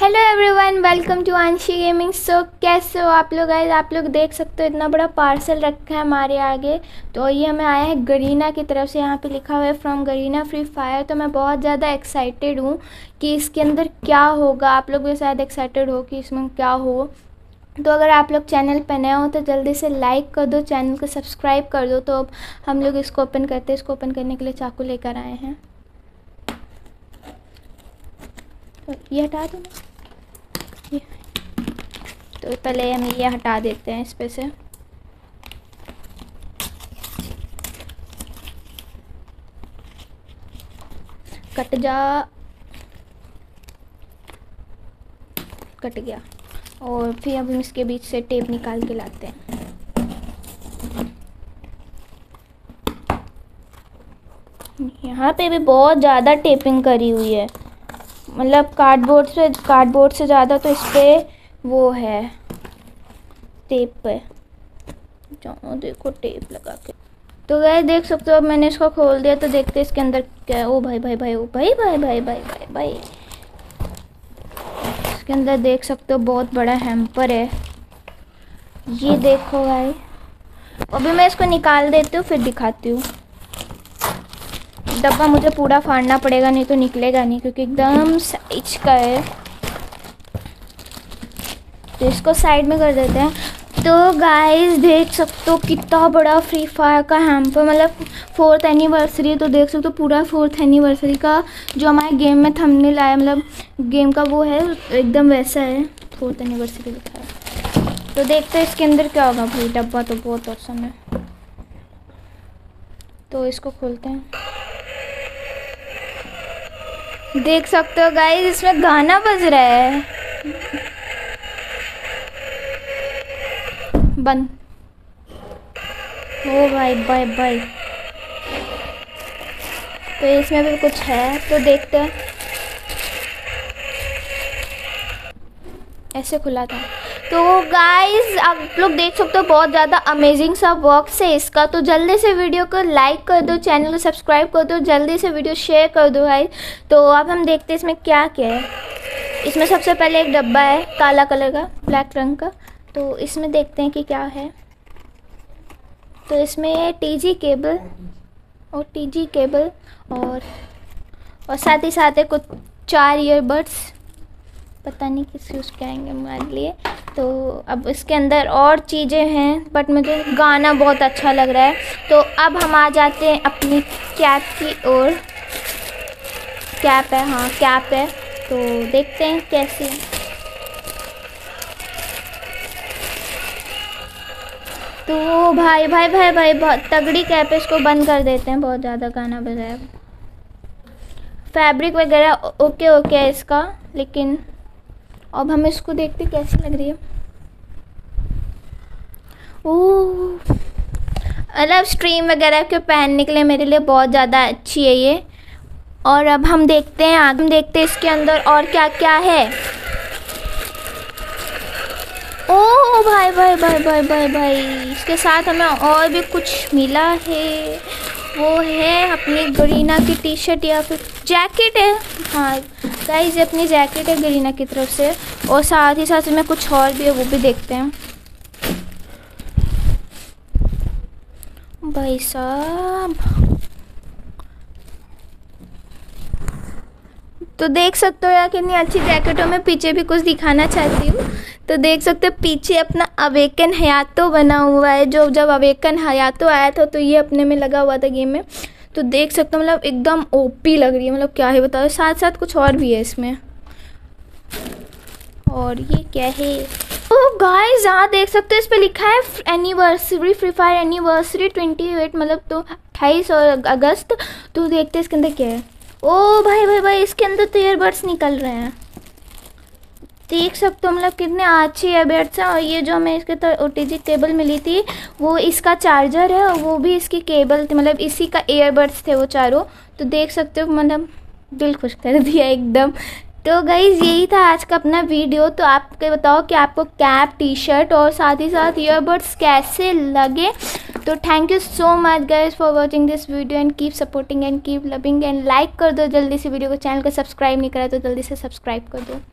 Hello everyone, welcome to Anshi gaming. So कैसे हो आप लोग? गाइस आप लोग देख सकते हो इतना बड़ा पार्सल रखा है हमारे आगे। तो ये हमें आया है गरेना की तरफ से, यहाँ पे लिखा हुआ है फ्रॉम गरेना फ्री फायर। तो मैं बहुत ज़्यादा एक्साइटेड हूँ कि इसके अंदर क्या होगा। आप लोग भी शायद एक्साइटेड हो कि इसमें क्या हो। तो अगर आप लोग चैनल पर नए हो तो जल्दी से लाइक कर दो, चैनल को सब्सक्राइब कर दो। तो अब हम लोग इसको ओपन करते हैं। इसको ओपन करने के लिए चाकू लेकर आए हैं। तो ये हटा देना। तो पहले हम ये हटा देते हैं इस पे से। कट जा, कट गया। और फिर अब हम इसके बीच से टेप निकाल के लाते हैं। यहाँ पे भी बहुत ज़्यादा टेपिंग करी हुई है, मतलब कार्डबोर्ड से ज़्यादा। तो इस पर वो है टेप पे, जाओ देखो टेप लगा के। तो गैस देख सकते हो अब मैंने इसको खोल दिया। तो देखते इसके अंदर क्या है। ओ भाई भाई भाई, ओ भाई भाई भाई भाई भाई भाई, इसके अंदर देख सकते हो बहुत बड़ा हैम्पर है। ये देखो भाई, अभी मैं इसको निकाल देती हूँ फिर दिखाती हूँ। डब्बा मुझे पूरा फाड़ना पड़ेगा नहीं तो निकलेगा नहीं, क्योंकि एकदम साइज का है। तो इसको साइड में कर देते हैं। तो गाइस देख सकते हो कितना बड़ा फ्री फायर का हैम्पर, मतलब 4th एनिवर्सरी। तो देख सकते हो पूरा 4th एनिवर्सरी का जो हमारे गेम में थंबनेल आया, मतलब गेम का वो है, एकदम वैसा है। 4th एनिवर्सरी लिखा है। तो देखते हैं इसके अंदर क्या होगा। भाई डब्बा तो बहुत औसम है। तो इसको खोलते हैं। देख सकते हो गाइस इसमें गाना बज रहा है। बंद। ओ भाई भाई भाई। तो इसमें भी कुछ है, तो देखते हैं। ऐसे खुला था। तो गाइस आप लोग देख सकते हो बहुत ज़्यादा अमेजिंग सा वर्क्स है इसका। तो जल्दी से वीडियो को लाइक कर दो, चैनल को सब्सक्राइब कर दो, जल्दी से वीडियो शेयर कर दो गाइस। तो अब हम देखते हैं इसमें क्या क्या है। इसमें सबसे पहले एक डब्बा है काला कलर का, ब्लैक रंग का। तो इसमें देखते हैं कि क्या है। तो इसमें टीजी केबल और साथ ही साथ कुछ 4 ईयरबड्स, पता नहीं किस यूज़ के आएंगे हमारे लिए। तो अब इसके अंदर और चीज़ें हैं, बट मुझे गाना बहुत अच्छा लग रहा है। तो अब हम आ जाते हैं अपनी कैप की ओर। कैप है, हाँ कैप है। तो देखते हैं कैसी है। तो भाई भाई भाई भाई बहुत तगड़ी कैप है। इसको बंद कर देते हैं, बहुत ज़्यादा गाना बज रहा है। फैब्रिक वगैरह ओके ओके है इसका, लेकिन अब हम इसको देखते कैसी लग रही है। ओह, मतलब स्ट्रीम वगैरह के पहनने के लिए मेरे लिए बहुत ज़्यादा अच्छी है ये। और अब हम देखते हैं, इसके अंदर और क्या क्या है। ओह भाई भाई भाई भाई भाई भाई, इसके साथ हमें और भी कुछ मिला है। वो है अपनी गरेना की टी शर्ट या फिर जैकेट है। हाँ गाइस ये अपनी जैकेट है गरेना की तरफ से। और साथ ही साथ में कुछ और भी है, वो भी देखते हैं। भाई साहब तो देख सकते हो यार कितनी अच्छी जैकेटों में। पीछे भी कुछ दिखाना चाहती हूँ। तो देख सकते हो पीछे अपना अवेकन हयातो बना हुआ है, जो जब अवेकन हयातो आया था तो ये अपने में लगा हुआ था गेम में। तो देख सकते हो मतलब एकदम ओपी लग रही है, मतलब क्या है बताओ। साथ साथ कुछ और भी है इसमें। और ये क्या है? ओह गाइस यहाँ देख सकते हो इस पर लिखा है एनिवर्सरी, फ्री फायर एनिवर्सरी 28, मतलब तो 28 अगस्त। तो देखते हैं इसके अंदर क्या है। ओह भाई भाई भाई, इसके अंदर तो ईयरबड्स निकल रहे हैं। देख सकते हो मतलब कितने अच्छे ईयरबड्स हैं। और ये जो हमें इसके ओटीजी केबल मिली थी वो इसका चार्जर है, और वो भी इसकी केबल थी, मतलब इसी का ईयरबड्स थे वो चारों। तो देख सकते हो मतलब दिल खुश कर दिया एकदम। तो गाइस यही था आज का अपना वीडियो। तो आपके बताओ कि आपको कैप, टी शर्ट और साथ ही साथ ईयरबड्स कैसे लगे। तो thank you so much guys for watching this video and keep supporting and keep loving and like कर दो जल्दी से वीडियो को। चैनल को सब्सक्राइब नहीं करा तो जल्दी से सब्सक्राइब कर दो।